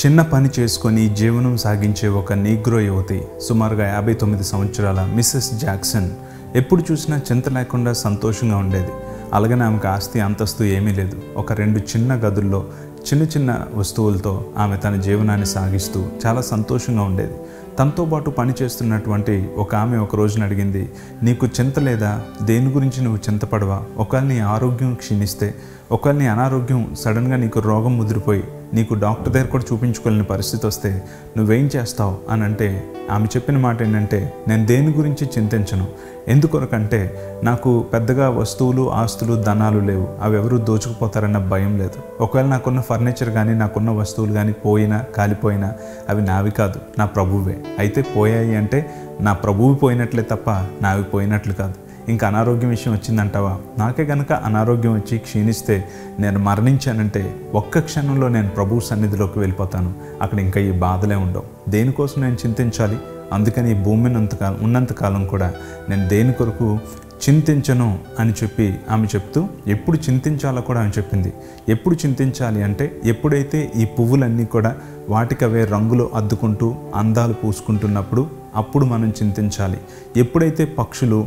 చిన్న పని చేసుకొని జీవనం సాగించే ఒక నీగ్రో యువతి సుమారుగా 59 సంవత్సరాల మిసెస్ జాక్సన్ ఎప్పుడు చూసినా చింత లేకుండా సంతోషంగా ఉండేది. అలాగనే ఆమెకు ఆస్తి అంతస్తు ఏమీ లేదు. ఒక రెండు చిన్న గదుల్లో చిన్న చిన్న వస్తువులతో ఆమె తన జీవనాన్ని సాగిస్తూ చాలా సంతోషంగా ఉండేది. తనతో పాటు పనిచేస్తున్నటువంటి ఒక ఆమె ఒక రోజున అడిగింది, నీకు చింత లేదా? దేని గురించి నువ్వు చింతపడవా? ఒకవేళ నీ ఆరోగ్యం క్షీణిస్తే, ఒకవేళ నీ అనారోగ్యం సడన్గా నీకు రోగం ముదిరిపోయి నీకు డాక్టర్ దగ్గర కూడా చూపించుకోలేని పరిస్థితి వస్తే నువ్వేం చేస్తావు అని అంటే, ఆమె చెప్పిన మాట ఏంటంటే, నేను దేని గురించి చింతించను. ఎందుకొరకంటే నాకు పెద్దగా వస్తువులు ఆస్తులు ధనాలు లేవు, అవి ఎవరు దోచుకుపోతారన్న భయం లేదు. ఒకవేళ నాకున్న ఫర్నిచర్ కానీ నాకున్న వస్తువులు కానీ పోయినా కాలిపోయినా అవి నావి కాదు, నా ప్రభువే. అయితే పోయాయి అంటే నా ప్రభువు పోయినట్లే తప్ప నావి పోయినట్లు కాదు. ఇంకా అనారోగ్యం విషయం వచ్చిందంటావా, నాకే కనుక అనారోగ్యం వచ్చి క్షీణిస్తే నేను మరణించానంటే ఒక్క క్షణంలో నేను ప్రభువు సన్నిధిలోకి వెళ్ళిపోతాను. అక్కడ ఇంకా ఈ బాధలే ఉండవు. దేనికోసం నేను చింతించాలి? అందుకని ఈ భూమిని ఉన్నంతకాలం కూడా నేను దేని కొరకు చింతించను అని చెప్పి ఆమె చెప్తూ ఎప్పుడు చింతించాలో కూడా ఆమె చెప్పింది. ఎప్పుడు చింతించాలి అంటే ఎప్పుడైతే ఈ పువ్వులన్నీ కూడా వాటికవే రంగులు అద్దుకుంటూ అందాలు పూసుకుంటున్నప్పుడు అప్పుడు మనం చింతించాలి. ఎప్పుడైతే పక్షులు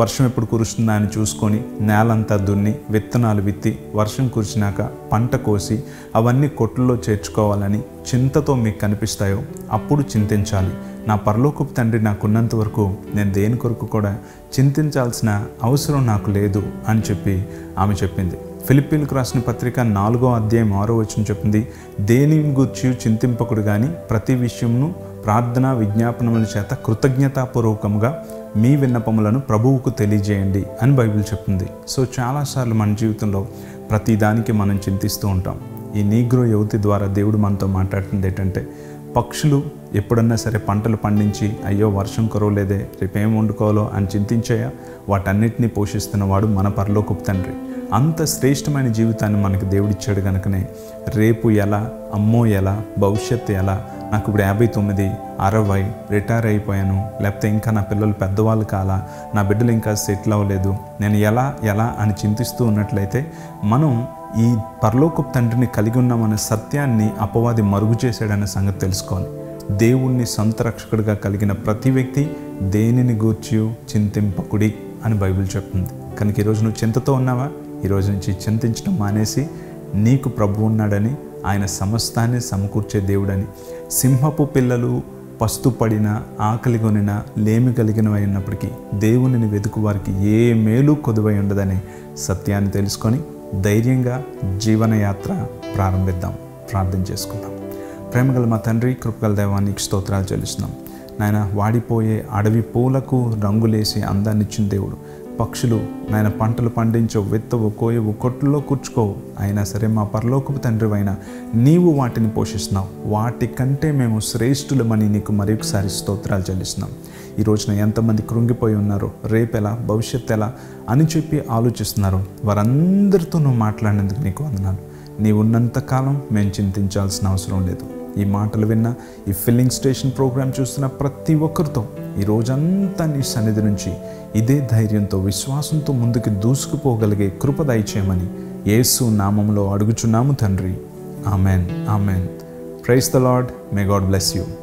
వర్షం ఎప్పుడు కురుస్తుందా అని చూసుకొని నేలంతా దున్ని విత్తనాలు విత్తి వర్షం కురిసినాక పంట కోసి అవన్నీ కొట్లలో చేర్చుకోవాలని చింతతో మీకు కనిపిస్తాయో అప్పుడు చింతించాలి. నా పరలోకపు తండ్రి నాకున్నంత వరకు నేను దేని కొరకు కూడా చింతించాల్సిన అవసరం నాకు లేదు అని చెప్పి ఆమె చెప్పింది. ఫిలిప్పీలకు రాసిన పత్రిక 4వ అధ్యాయం 6వ వచనం చెప్పింది, దేని గురించి చింతింపకుడు కానీ ప్రతి విషయంను ప్రార్థన విజ్ఞాపనముల చేత కృతజ్ఞతాపూర్వకంగా మీ విన్నపములను ప్రభువుకు తెలియజేయండి అని బైబిల్ చెప్తుంది. సో చాలాసార్లు మన జీవితంలో ప్రతిదానికి మనం చింతిస్తూ ఉంటాం. ఈ నీగ్రో యువతి ద్వారా దేవుడు మనతో మాట్లాడుతుంది ఏంటంటే, పక్షులు ఎప్పుడన్నా సరే పంటలు పండించి అయ్యో వర్షం కురవలేదే రేపేం వండుకోవాలో అని చింతించాయా? వాటన్నిటినీ పోషిస్తున్నవాడు మన పరలోకపు తండ్రి. అంత శ్రేష్టమైన జీవితాన్ని మనకు దేవుడిచ్చాడు కనుకనే రేపు ఎలా, అమ్మో ఎలా, భవిష్యత్తు ఎలా, నాకు ఇప్పుడు 59, 60 రిటైర్ అయిపోయాను, లేకపోతే ఇంకా నా పిల్లలు పెద్దవాళ్ళు కాలా, నా బిడ్డలు ఇంకా సెటిల్ అవ్వలేదు, నేను ఎలా ఎలా అని చింతిస్తూ ఉన్నట్లయితే మనం ఈ పరలోకపు తండ్రిని కలిగి ఉన్నామనే సత్యాన్ని అపవాది మరుగు చేశాడనే సంగతి తెలుసుకోవాలి. దేవుణ్ణి సొంత రక్షకుడిగా కలిగిన ప్రతి వ్యక్తి దేనిని గూర్చి చింతింపకుడి అని బైబిల్ చెప్తుంది. కనుక ఈరోజు నువ్వు చింతతో ఉన్నావా? ఈరోజు నుంచి చింతించడం మానేసి నీకు ప్రభు ఉన్నాడని, ఆయన సమస్తాన్ని సమకూర్చే దేవుడని, సింహపు పిల్లలు పస్తుపడిన ఆకలి కొనిన లేమి కలిగినవైనప్పటికీ దేవునిని వెతుకు వారికి ఏ మేలు కొదువై ఉండదనే సత్యాన్ని తెలుసుకొని ధైర్యంగా జీవనయాత్ర ప్రారంభిద్దాం. ప్రార్థన చేసుకుందాం. ప్రేమగల మా తండ్రి, కృపగల దైవానికి స్తోత్రాలు చెల్లిస్తున్నాం. నాయన, వాడిపోయే అడవి పూలకు రంగులేసి అందాన్నిచ్చిన దేవుడు, పక్షులు నాయన పంటలు పండించవు, విత్తవు, కోయవు, కొట్టుల్లో కూర్చుకోవు, అయినా సరే మా పరలోకపు తండ్రివైన నీవు వాటిని పోషిస్తున్నావు. వాటికంటే మేము శ్రేష్ఠులమని నీకు మరొకసారి స్తోత్రాలు చెల్లిస్తున్నాం. ఈ రోజున ఎంతమంది కృంగిపోయి ఉన్నారో, రేపెలా భవిష్యత్తు ఎలా అని చెప్పి ఆలోచిస్తున్నారో వారందరితో నువ్వు మాట్లాడినందుకు నీకు వందనాలు. నీవున్నంతకాలం మేము చింతించాల్సిన అవసరం లేదు. ఈ మాటలు విన్న, ఈ ఫిల్లింగ్ స్టేషన్ ప్రోగ్రాం చూస్తున్న ప్రతి ఒక్కరితో ఈ రోజంతా నీ సన్నిధి నుంచి ఇదే ధైర్యంతో విశ్వాసంతో ముందుకు దూసుకుపోగలిగే కృప దయచేయమని యేసు నామంలో అడుగుచున్నాము తండ్రి. Amen, amen. Praise the lord. May God bless you.